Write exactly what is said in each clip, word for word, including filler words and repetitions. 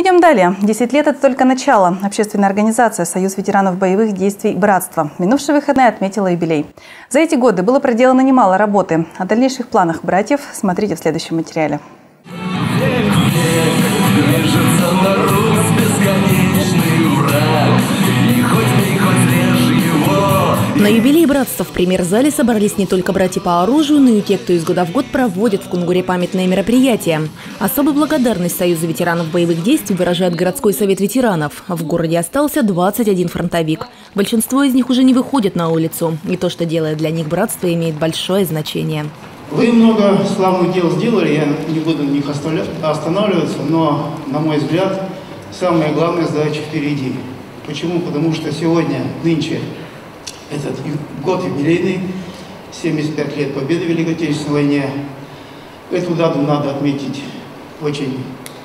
Идем далее. Десять лет – это только начало. Общественная организация «Союз ветеранов боевых действий и братства» минувшие выходные отметила юбилей. За эти годы было проделано немало работы. О дальнейших планах братьев смотрите в следующем материале. На юбилей братства в премьер-зале собрались не только братья по оружию, но и те, кто из года в год проводит в Кунгуре памятные мероприятия. Особую благодарность Союзу ветеранов боевых действий выражает Городской совет ветеранов. В городе остался двадцать один фронтовик. Большинство из них уже не выходит на улицу. И то, что делает для них братство, имеет большое значение. Вы много славных дел сделали, я не буду на них останавливаться, но, на мой взгляд, самая главная задача впереди. Почему? Потому что сегодня, нынче, этот год юбилейный, семьдесят пять лет победы в Великой Отечественной войне. Эту дату надо отметить очень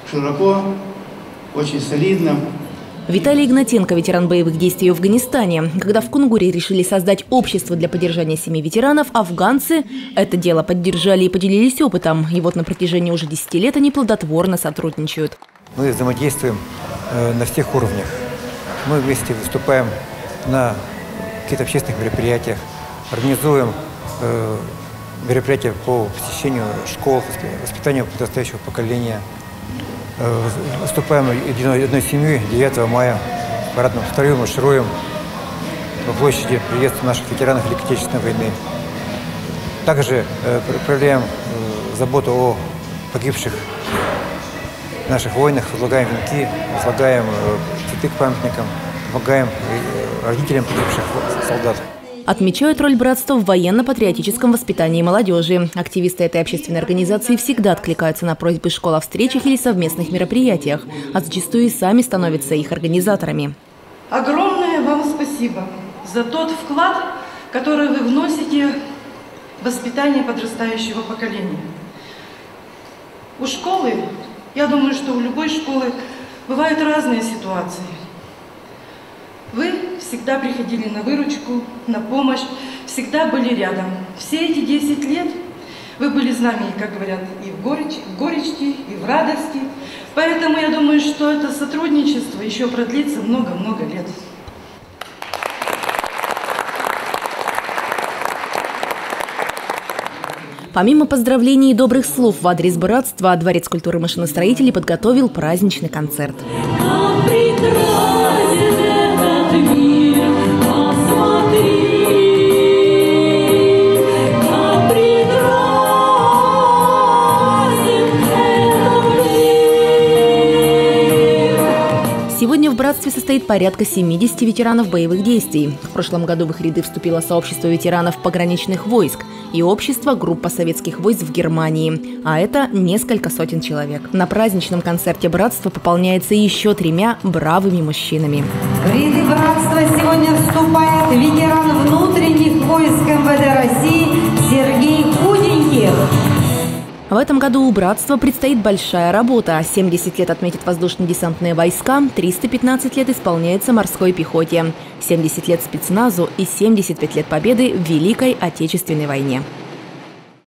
широко, очень солидно. Виталий Игнатенко – ветеран боевых действий в Афганистане. Когда в Кунгуре решили создать общество для поддержания семьи ветеранов, афганцы это дело поддержали и поделились опытом. И вот на протяжении уже десяти лет они плодотворно сотрудничают. Мы взаимодействуем на всех уровнях. Мы вместе выступаем на каких-то общественных мероприятиях, организуем э, мероприятия по посещению школ, воспитанию подрастающего поколения. Э, выступаем одной, одной семьей девятого мая, парадном строю маршируем по площади приветствуем наших ветеранов Великой Отечественной войны. Также э, проявляем э, заботу о погибших наших войнах, возлагаем венки, возлагаем э, цветы к памятникам, помогаем родителям погибших солдат. Отмечают роль братства в военно-патриотическом воспитании молодежи. Активисты этой общественной организации всегда откликаются на просьбы школ о встречах или совместных мероприятиях, а зачастую и сами становятся их организаторами. Огромное вам спасибо за тот вклад, который вы вносите в воспитание подрастающего поколения. У школы, я думаю, что у любой школы бывают разные ситуации. Вы всегда приходили на выручку, на помощь, всегда были рядом. Все эти десять лет вы были с нами, как говорят, и в горечи, в горечи, и в радости. Поэтому я думаю, что это сотрудничество еще продлится много-много лет. Помимо поздравлений и добрых слов в адрес братства, Дворец культуры машиностроителей подготовил праздничный концерт. Сегодня в братстве состоит порядка семидесяти ветеранов боевых действий. В прошлом году в их ряды вступило сообщество ветеранов пограничных войск и общество группа советских войск в Германии. А это несколько сотен человек. На праздничном концерте братства пополняется еще тремя бравыми мужчинами. В ряды братства сегодня вступает ветеран внутренних войск МВД России Сергей Худеньких. В этом году у братства предстоит большая работа. семьдесят лет отметят воздушно-десантные войска, триста пятнадцать лет исполняется морской пехоте, семьдесят лет спецназу и семьдесят пять лет победы в Великой Отечественной войне.